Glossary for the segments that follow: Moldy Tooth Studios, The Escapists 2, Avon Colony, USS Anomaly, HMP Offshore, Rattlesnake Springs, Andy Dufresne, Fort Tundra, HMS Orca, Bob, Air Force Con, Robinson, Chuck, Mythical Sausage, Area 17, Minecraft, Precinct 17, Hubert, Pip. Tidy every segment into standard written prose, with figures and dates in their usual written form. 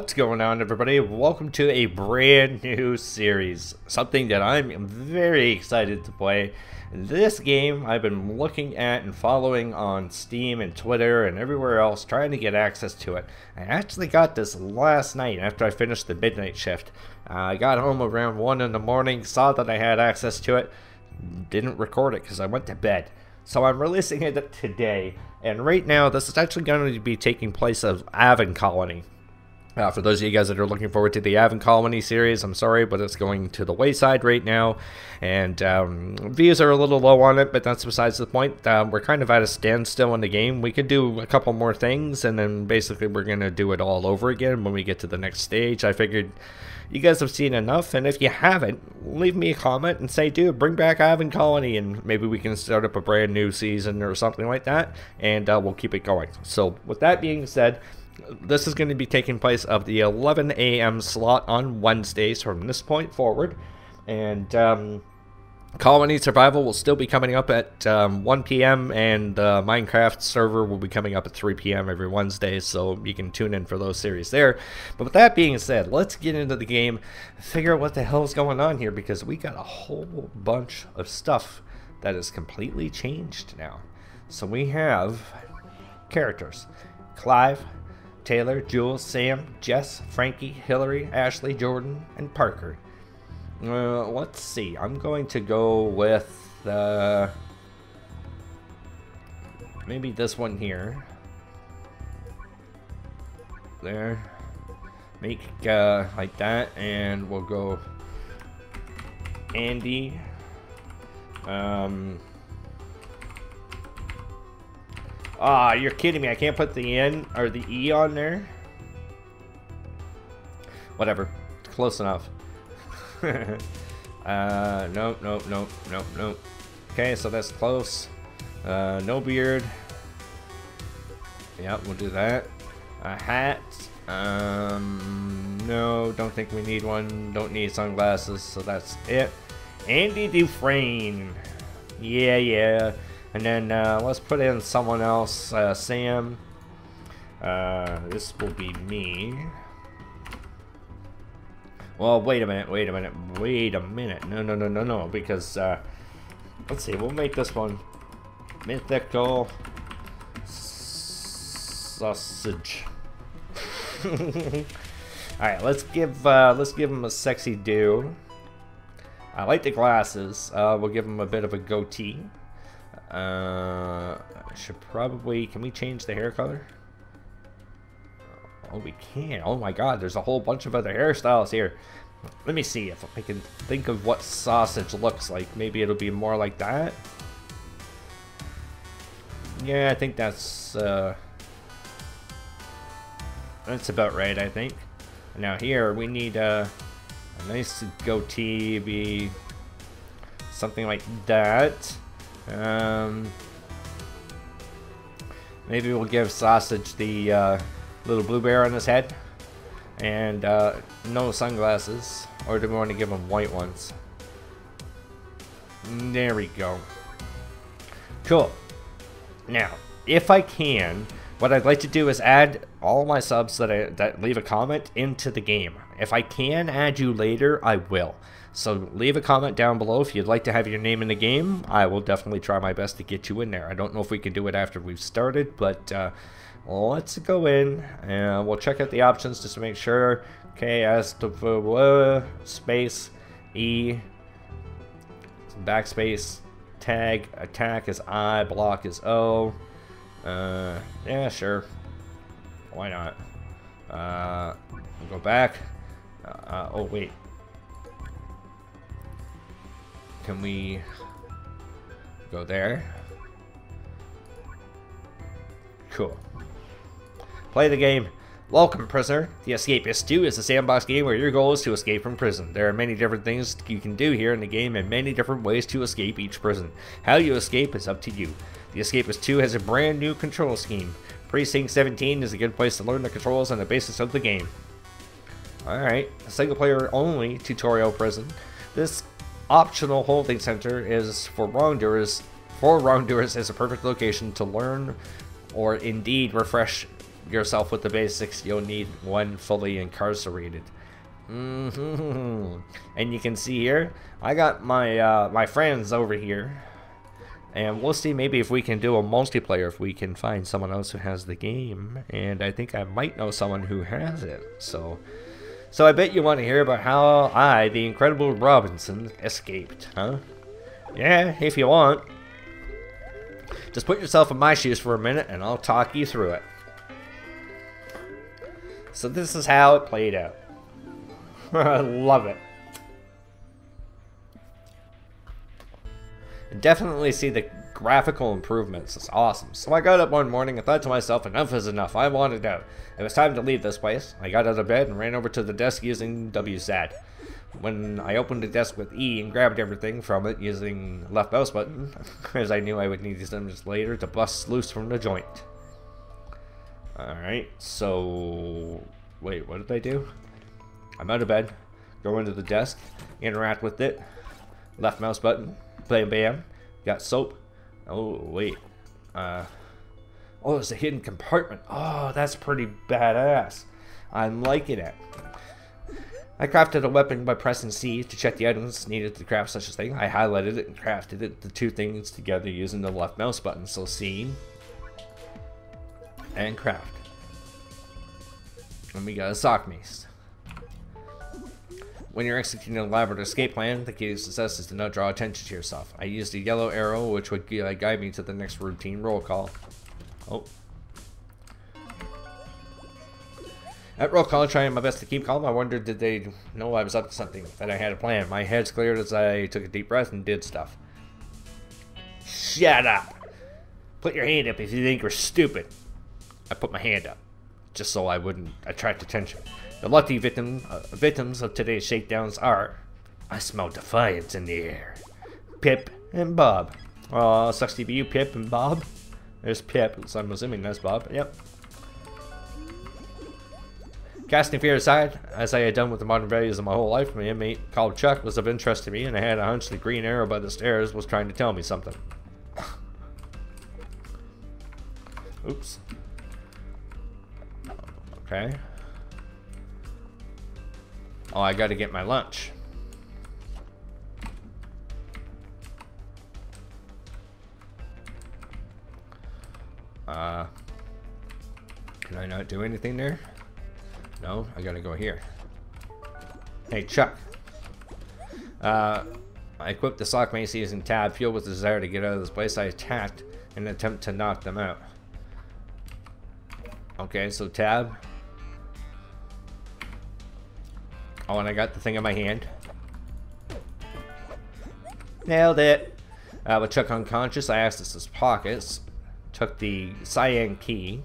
What's going on, everybody? Welcome to a brand new series, something that I'm very excited to play. This game I've been looking at and following on Steam and Twitter and everywhere else, trying to get access to it. I actually got this last night after I finished the midnight shift. I got home around 1 in the morning, saw that I had access to it, didn't record it because I went to bed. So I'm releasing it today, and right now this is actually going to be taking place of Avon Colony. For those of you guys that are looking forward to the Avon Colony series, I'm sorry, but it's going to the wayside right now, and views are a little low on it, but that's besides the point. We're kind of at a standstill in the game. We could do a couple more things, and then basically we're going to do it all over again when we get to the next stage. I figured you guys have seen enough, and if you haven't, leave me a comment and say, dude, bring back Avon Colony, and maybe we can start up a brand new season or something like that, and we'll keep it going. So with that being said, this is going to be taking place of the 11 a.m. slot on Wednesdays from this point forward, and Colony Survival will still be coming up at 1 p.m. and the Minecraft server will be coming up at 3 p.m. every Wednesday, so you can tune in for those series there. But with that being said, let's get into the game, figure out what the hell is going on here, because we got a whole bunch of stuff that is completely changed now. So we have characters: Clive, Taylor, Jules, Sam, Jess, Frankie, Hillary, Ashley, Jordan, and Parker. Let's see. I'm going to go with maybe this one here. There. Make like that, and we'll go Andy. Ah, you're kidding me. I can't put the N or the E on there. Whatever. Close enough. Nope. Okay, so that's close. No beard. Yeah, we'll do that. A hat. No, don't think we need one. Don't need sunglasses, so that's it. Andy Dufresne. Yeah, yeah. And then let's put in someone else, Sam. This will be me. Well, wait a minute. No, because, let's see, we'll make this one Mythical Sausage. Alright, let's give him a sexy do. I like the glasses. We'll give him a bit of a goatee. Should probably, can we change the hair color? Oh, we can. Oh my god, there's a whole bunch of other hairstyles here. Let me see if I can think of what sausage looks like. Maybe it'll be more like that. Yeah, I think that's about right, I think. Now here we need a nice goatee, be something like that. Maybe we'll give Sausage the little blue bear on his head, and no sunglasses. Or do we want to give him white ones? There we go. Cool. Now, if I can, what I'd like to do is add all my subs that leave a comment into the game. If I can add you later, I will. So leave a comment down below if you'd like to have your name in the game. I will definitely try my best to get you in there. I don't know if we can do it after we've started, but let's go in and we'll check out the options just to make sure. Okay, space, E, backspace, tag, attack is I, block is O. Yeah, sure. Why not? We'll go back. Oh, wait. Can we go there? Cool. Play the game. Welcome, prisoner. The Escapists 2 is a sandbox game where your goal is to escape from prison. There are many different things you can do here in the game and many different ways to escape each prison. How you escape is up to you. The Escapists 2 has a brand new control scheme. Precinct 17 is a good place to learn the controls and the basics of the game. Alright, a single player only tutorial prison. This optional holding center is for wrongdoers. For wrongdoers is a perfect location to learn or indeed refresh yourself with the basics, you'll need one fully incarcerated. And you can see here, I got my my friends over here, and we'll see maybe if we can do a multiplayer, if we can find someone else who has the game. And I think I might know someone who has it. So I bet you want to hear about how I, the incredible Robinson, escaped, huh? Yeah, if you want. Just put yourself in my shoes for a minute and I'll talk you through it. So this is how it played out. I love it. Definitely see the graphical improvements. It's awesome. So I got up one morning and thought to myself, enough is enough. I wanted out. It was time to leave this place. I got out of bed and ran over to the desk using WSAT. When I opened the desk with E and grabbed everything from it using left mouse button, as I knew I would need these images later to bust loose from the joint. Alright, so... wait, what did I do? I'm out of bed, go into the desk, interact with it, left mouse button, bam bam, got soap. Oh, wait. Oh, it's a hidden compartment. Oh, that's pretty badass. I'm liking it. I crafted a weapon by pressing C to check the items needed to craft such a thing. I highlighted it and crafted it, the two things together using the left mouse button. So C and craft. And we got a sock mace. When you're executing an elaborate escape plan, the key to success is to not draw attention to yourself. I used a yellow arrow, which would guide me to the next routine roll call. Oh. At roll call, trying my best to keep calm, I wondered, did they know I was up to something, that I had a plan? My head's cleared as I took a deep breath and did stuff. Shut up! Put your hand up if you think you're stupid. I put my hand up, just so I wouldn't attract attention. The lucky victims of today's shakedowns are... I smell defiance in the air. Pip and Bob. Aw, sucks to be you, Pip and Bob. There's Pip, so I'm assuming that's Bob. Yep. Casting fear aside, as I had done with the modern values of my whole life, my inmate called Chuck was of interest to me, and I had a hunch the green arrow by the stairs was trying to tell me something. Oops. Okay. Oh, I gotta get my lunch. Can I not do anything there? No, I gotta go here. Hey, Chuck. I equipped the sock mace using tab, fueled with the desire to get out of this place. I attacked in an attempt to knock them out. Okay, so tab. Oh, and I got the thing in my hand. Nailed it. With Chuck unconscious, I accessed his pockets, took the cyan key,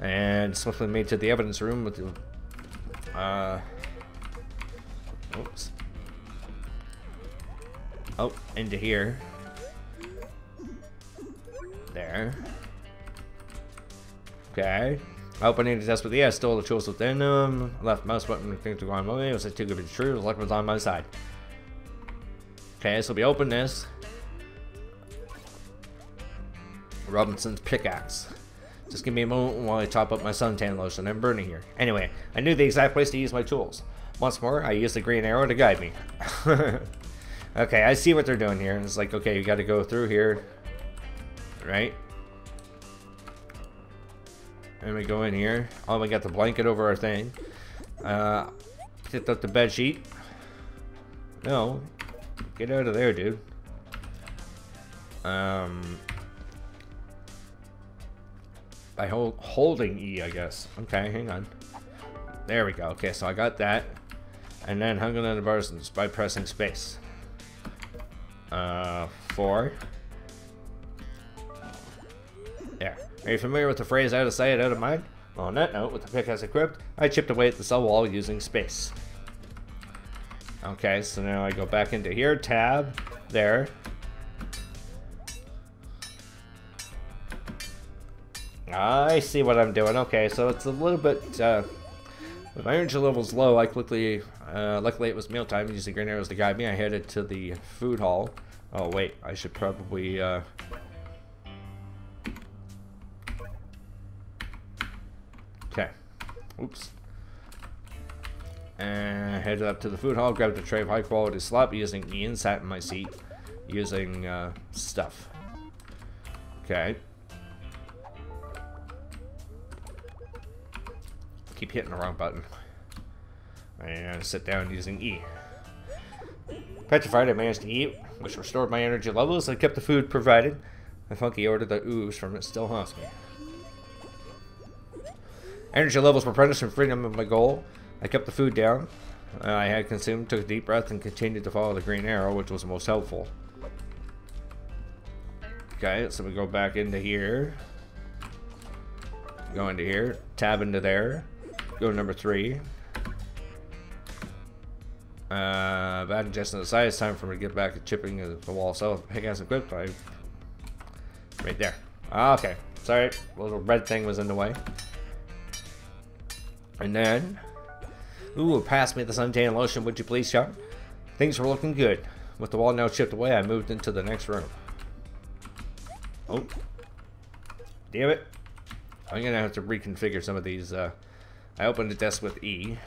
and swiftly made to the evidence room with the, oops. Oh, into here. There. Okay. Opening the desk with the I stole the tools within them. Left mouse button, things to go on moving. It was too good to be true. The luck was on my side. Okay, so we open this. Robinson's pickaxe. Just give me a moment while I top up my suntan lotion. I'm burning here. Anyway, I knew the exact place to use my tools. Once more, I used the green arrow to guide me. Okay, I see what they're doing here. It's like, okay, you gotta go through here. Right? And we go in here. Oh, we got the blanket over our thing. Picked up the bed sheet. No. Get out of there, dude. By holding E, I guess. Okay, hang on. There we go. Okay, so I got that. And then hung on the buttons by pressing space. 4. There. Are you familiar with the phrase, out of sight, out of mind? Well, on that note, with the pickaxe equipped, I chipped away at the cell wall using space. Okay, so now I go back into here. Tab. There. I see what I'm doing. Okay, so it's a little bit, with my energy levels low, I quickly, luckily it was mealtime, using green arrows to guide me, I headed to the food hall. Oh, wait, I should probably, Oops. And headed up to the food hall, grabbed a tray of high-quality slop using the inside in my seat, using stuff. Okay. Keep hitting the wrong button. And sit down using E. Petrified, I managed to eat, which restored my energy levels. I kept the food provided. The funky order that ooze from it still haunts me. Energy levels were punished from freedom of my goal. I kept the food down I had consumed, took a deep breath, and continued to follow the green arrow, which was most helpful. Okay, so we go back into here. Go into here. Tab into there. Go to number 3. Bad ingestion aside, it's time for me to get back at chipping the wall. So, pick out some grip time. Right there. Okay. Sorry. The little red thing was in the way. And then... Ooh, pass me the suntan lotion, would you please, Chuck? Things were looking good. With the wall now chipped away, I moved into the next room. Oh. Damn it. I'm gonna have to reconfigure some of these. I opened the desk with E.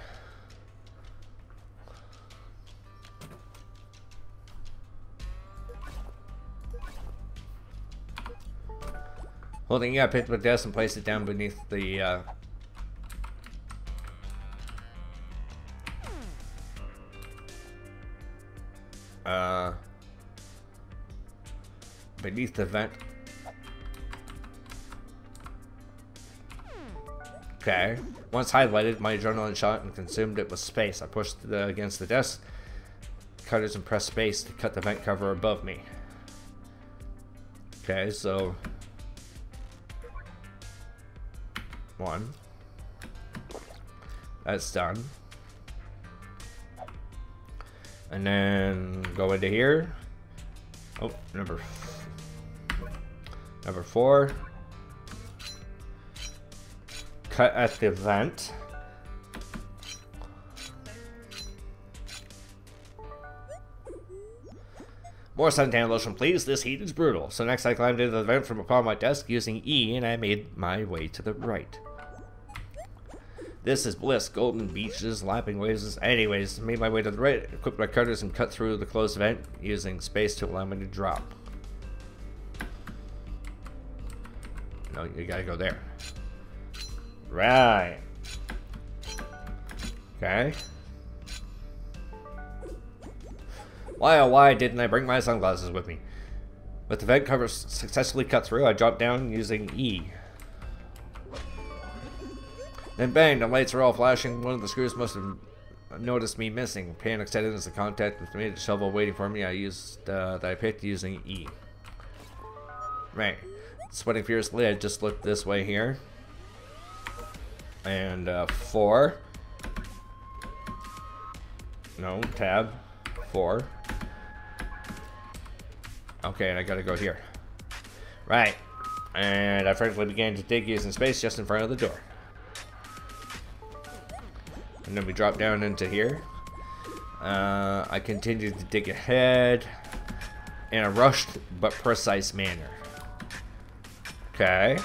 Holding up, picked the desk and placed it down beneath the, beneath the vent. Okay. Once highlighted, my adrenaline shot and consumed it with space. I pushed against the desk, cutters, and pressed space to cut the vent cover above me. Okay, so... 1. That's done. And then go into here. Oh, number 4. Cut at the vent. More suntan lotion, please. This heat is brutal. So next, I climbed into the vent from upon my desk using E, and I made my way to the right. This is bliss, golden beaches, lapping waves. Anyways, made my way to the right, equipped my cutters, and cut through the closed vent, using space to allow me to drop. No, you gotta go there. Right. Okay. Why, oh why didn't I bring my sunglasses with me? With the vent cover successfully cut through, I dropped down using E. Then bang, the lights are all flashing. One of the screws must have noticed me missing. Panic set in as the contact with me, the shovel waiting for me. I used that I picked using E. Right. Sweating furiously, I just looked this way here. And 4. No, tab. 4. Okay, and I gotta go here. Right. And I frankly began to dig using space just in front of the door. And then we drop down into here. I continued to dig ahead in a rushed but precise manner. Okay.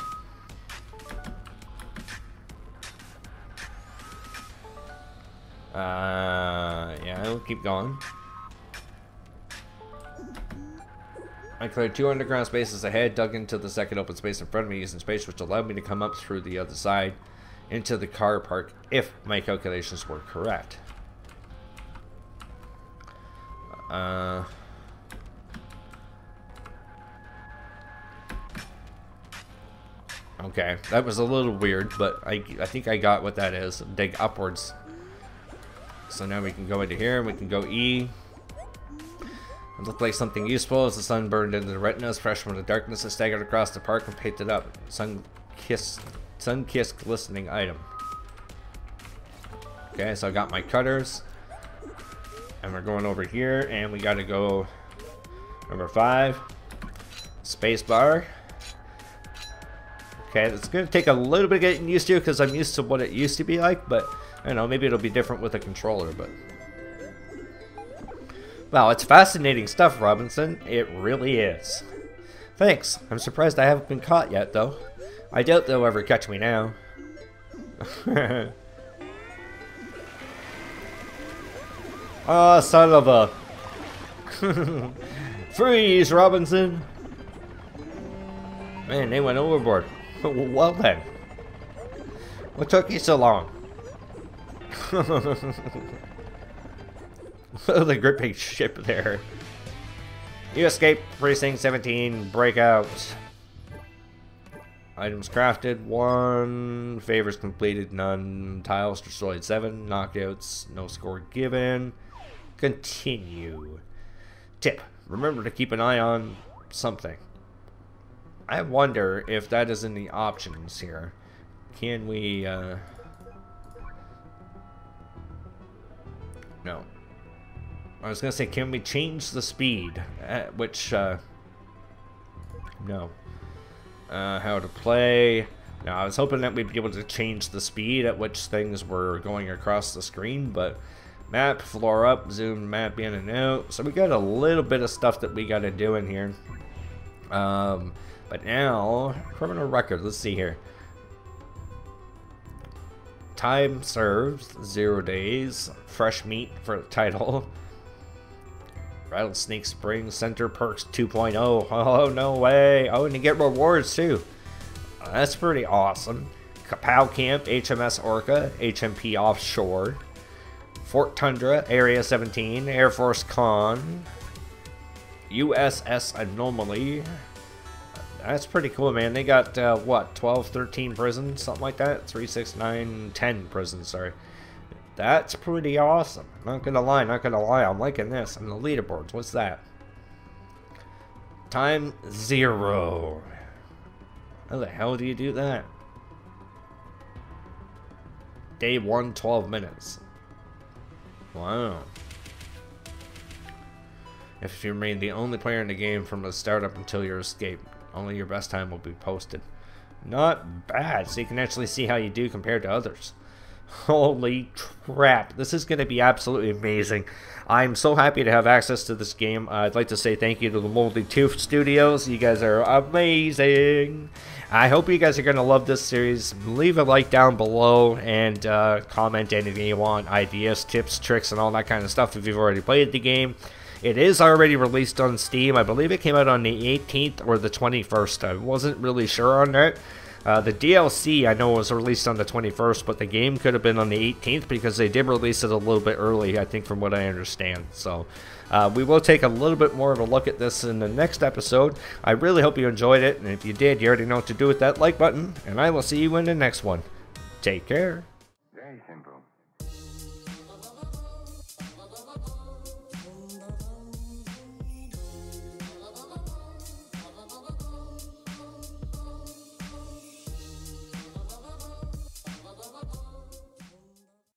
Yeah, we'll keep going. I cleared 2 underground spaces ahead, dug into the second open space in front of me using space, which allowed me to come up through the other side into the car park, if my calculations were correct. Okay, that was a little weird, but I think I got what that is. Dig upwards. So now we can go into here, and we can go E. It looked like something useful as the sun burned into the retinas. Fresh from the darkness, I staggered across the park and picked it up. Sun-kissed glistening item. Okay, so I got my cutters. And we're going over here, and we gotta go number 5. Space bar. Okay, it's gonna take a little bit of getting used to, because I'm used to what it used to be like, but I don't know, maybe it'll be different with a controller, but... Wow, it's fascinating stuff, Robinson. It really is. Thanks. I'm surprised I haven't been caught yet, though. I doubt they'll ever catch me now. Ah, son of a... Freeze, Robinson! Man, they went overboard. Well then. What took you so long? The gripping ship there. You escaped Precinct 17, breakout. Items crafted, 1. Favors completed, none. Tiles destroyed, 7. Knockouts, no score given. Continue. Tip, remember to keep an eye on something. I wonder if that is in the options here. Can we, No. I was gonna say, can we change the speed? Which, No. How to play. Now, I was hoping that we'd be able to change the speed at which things were going across the screen, but... Map, floor up, zoom map in and out. So we got a little bit of stuff that we gotta do in here. But now, criminal record, let's see here. Time served, 0 days. Fresh meat for the title. Rattlesnake Springs Center Perks 2.0. Oh, no way. Oh, and you get rewards too. That's pretty awesome. Kapow Camp, HMS Orca, HMP Offshore. Fort Tundra, Area 17, Air Force Con. USS Anomaly. That's pretty cool, man. They got, what, 12, 13 prisons? Something like that? 3, 6, 9, 10 prisons, sorry. That's pretty awesome. Not gonna lie, not gonna lie. I'm liking this. And the leaderboards, what's that? Time 0. How the hell do you do that? Day 1, 12 minutes. Wow. If you remain the only player in the game from the start up until your escape, only your best time will be posted. Not bad, so you can actually see how you do compared to others. Holy crap, this is going to be absolutely amazing. I'm so happy to have access to this game. I'd like to say thank you to the Moldy Tooth Studios. You guys are amazing. I hope you guys are going to love this series. Leave a like down below and comment anything you want. Ideas, tips, tricks, and all that kind of stuff if you've already played the game. It is already released on Steam. I believe it came out on the 18th or the 21st. I wasn't really sure on that. The DLC, I know, was released on the 21st, but the game could have been on the 18th because they did release it a little bit early, I think, from what I understand. So we will take a little bit more of a look at this in the next episode. I really hope you enjoyed it, and if you did, you already know what to do with that like button, and I will see you in the next one. Take care.